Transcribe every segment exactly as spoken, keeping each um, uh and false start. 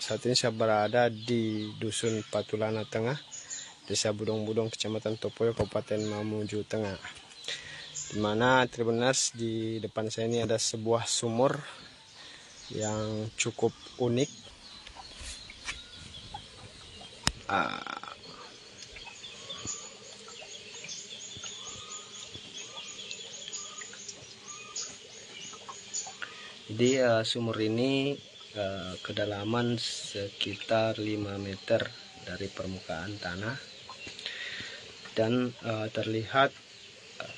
Saat ini saya berada di Dusun Patulana Tengah, Desa Budong-Budong, Kecamatan Topoyo, Kabupaten Mamuju Tengah. Di mana Tribuners, di depan saya ini ada sebuah sumur yang cukup unik. Ah. Jadi uh, sumur ini uh, kedalaman sekitar lima meter dari permukaan tanah, dan uh, terlihat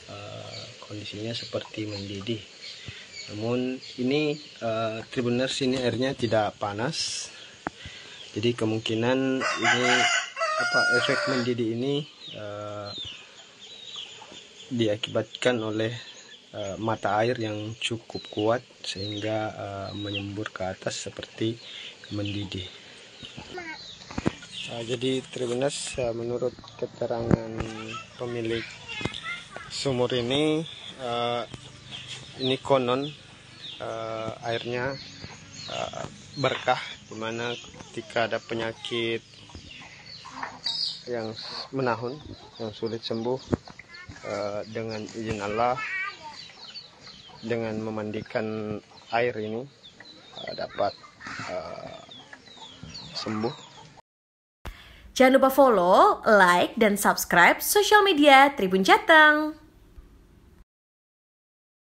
uh, kondisinya seperti mendidih. Namun ini uh, Tribuners, ini airnya tidak panas, jadi kemungkinan ini apa efek mendidih ini uh, diakibatkan oleh mata air yang cukup kuat sehingga uh, menyembur ke atas seperti mendidih. Uh, jadi Tribuners, uh, menurut keterangan pemilik sumur ini, uh, ini konon uh, airnya uh, berkah, dimana ketika ada penyakit yang menahun, yang sulit sembuh, uh, dengan izin Allah, dengan memandikan air ini uh, dapat uh, sembuh. Jangan lupa follow, like, dan subscribe sosial media Tribun Jateng.